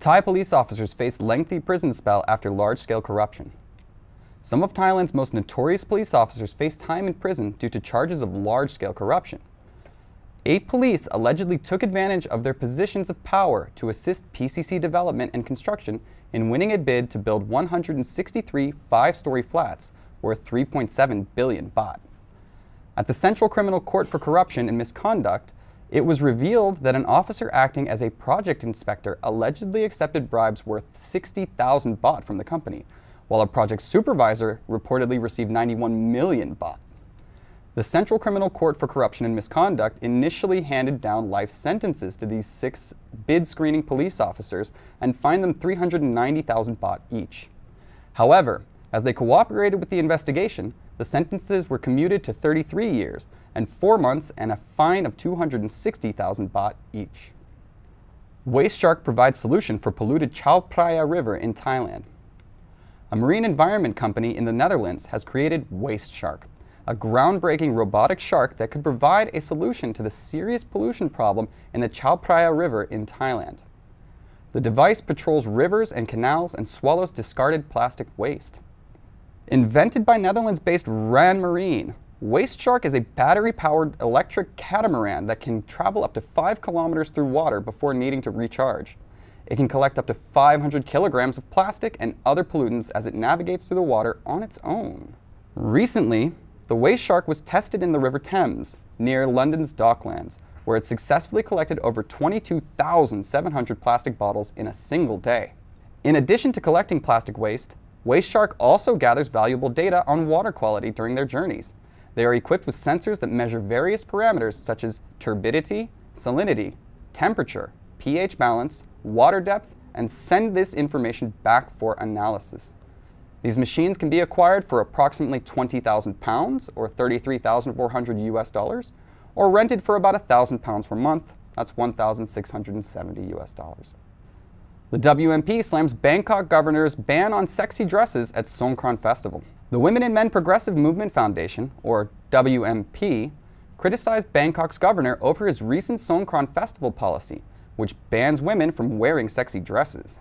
Thai police officers face lengthy prison spell after large-scale corruption. Some of Thailand's most notorious police officers face time in prison due to charges of large-scale corruption. 8 police allegedly took advantage of their positions of power to assist PCC development and construction in winning a bid to build 163 5-story flats worth 3.7 billion baht. At the Central Criminal Court for Corruption and Misconduct, it was revealed that an officer acting as a project inspector allegedly accepted bribes worth 60,000 baht from the company, while a project supervisor reportedly received 91 million baht. The Central Criminal Court for Corruption and Misconduct initially handed down life sentences to these 6 bid-screening police officers and fined them 390,000 baht each. However, as they cooperated with the investigation, the sentences were commuted to 33 years and 4 months and a fine of 260,000 baht each. WasteShark provides solution for polluted Chao Phraya River in Thailand. A marine environment company in the Netherlands has created WasteShark, a groundbreaking robotic shark that could provide a solution to the serious pollution problem in the Chao Phraya River in Thailand. The device patrols rivers and canals and swallows discarded plastic waste. Invented by Netherlands-based RanMarine, WasteShark is a battery-powered electric catamaran that can travel up to 5 kilometers through water before needing to recharge. It can collect up to 500 kilograms of plastic and other pollutants as it navigates through the water on its own. Recently, the WasteShark was tested in the River Thames, near London's Docklands, where it successfully collected over 22,700 plastic bottles in a single day. In addition to collecting plastic waste, WasteShark also gathers valuable data on water quality during their journeys. They are equipped with sensors that measure various parameters such as turbidity, salinity, temperature, pH balance, water depth, and send this information back for analysis. These machines can be acquired for approximately £20,000 or $33,400, or rented for about £1,000 per month, that's $1,670. The WMP slams Bangkok governor's ban on sexy dresses at Songkran Festival. The Women and Men Progressive Movement Foundation, or WMP, criticized Bangkok's governor over his recent Songkran Festival policy, which bans women from wearing sexy dresses.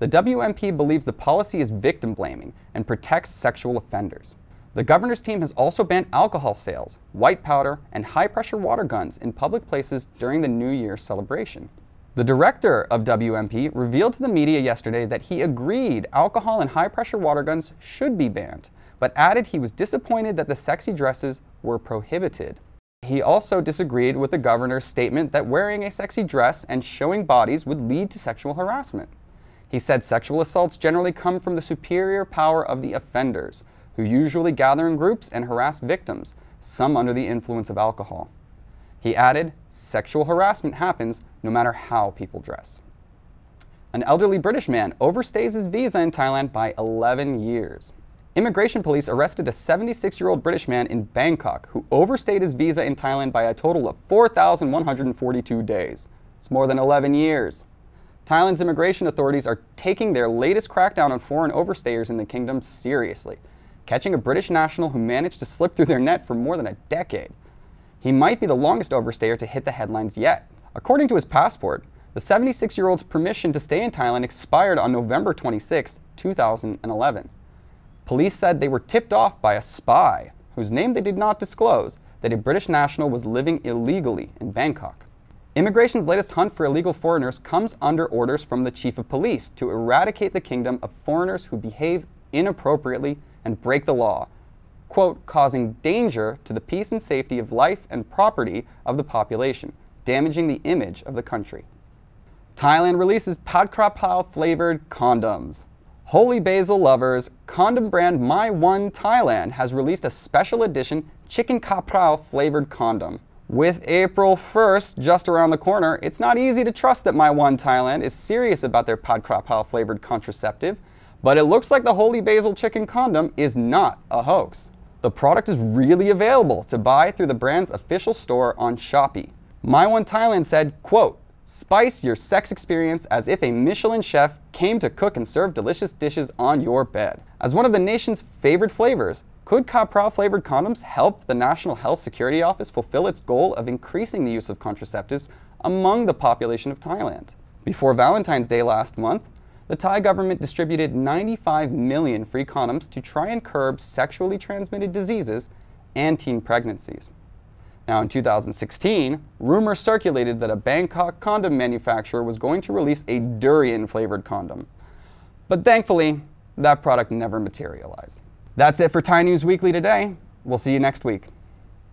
The WMP believes the policy is victim-blaming and protects sexual offenders. The governor's team has also banned alcohol sales, white powder, and high-pressure water guns in public places during the New Year celebration. The director of WMP revealed to the media yesterday that he agreed alcohol and high-pressure water guns should be banned, but added he was disappointed that the sexy dresses were prohibited. He also disagreed with the governor's statement that wearing a sexy dress and showing bodies would lead to sexual harassment. He said sexual assaults generally come from the superior power of the offenders, who usually gather in groups and harass victims, some under the influence of alcohol. He added, "Sexual harassment happens no matter how people dress." An elderly British man overstays his visa in Thailand by 11 years. Immigration police arrested a 76-year-old British man in Bangkok who overstayed his visa in Thailand by a total of 4,142 days. It's more than 11 years. Thailand's immigration authorities are taking their latest crackdown on foreign overstayers in the kingdom seriously, catching a British national who managed to slip through their net for more than a decade. He might be the longest overstayer to hit the headlines yet. According to his passport, the 76-year-old's permission to stay in Thailand expired on November 26, 2011. Police said they were tipped off by a spy, whose name they did not disclose, that a British national was living illegally in Bangkok. Immigration's latest hunt for illegal foreigners comes under orders from the chief of police to eradicate the kingdom of foreigners who behave inappropriately and break the law, quote, causing danger to the peace and safety of life and property of the population, damaging the image of the country. Thailand releases Pad Kaprow flavored condoms. Holy basil lovers, condom brand MyOne Thailand has released a special edition chicken kaprow flavored condom. With April 1st just around the corner, it's not easy to trust that MyOne Thailand is serious about their Pad Kaprow flavored contraceptive, but it looks like the Holy Basil Chicken condom is not a hoax. The product is really available to buy through the brand's official store on Shopee. MyOne Thailand said, quote, "Spice your sex experience as if a Michelin chef came to cook and serve delicious dishes on your bed." As one of the nation's favorite flavors, could Kaprow flavored condoms help the National Health Security Office fulfill its goal of increasing the use of contraceptives among the population of Thailand? Before Valentine's Day last month, the Thai government distributed 95 million free condoms to try and curb sexually transmitted diseases and teen pregnancies. Now in 2016, rumors circulated that a Bangkok condom manufacturer was going to release a durian-flavored condom. But thankfully, that product never materialized. That's it for Thai News Weekly today. We'll see you next week.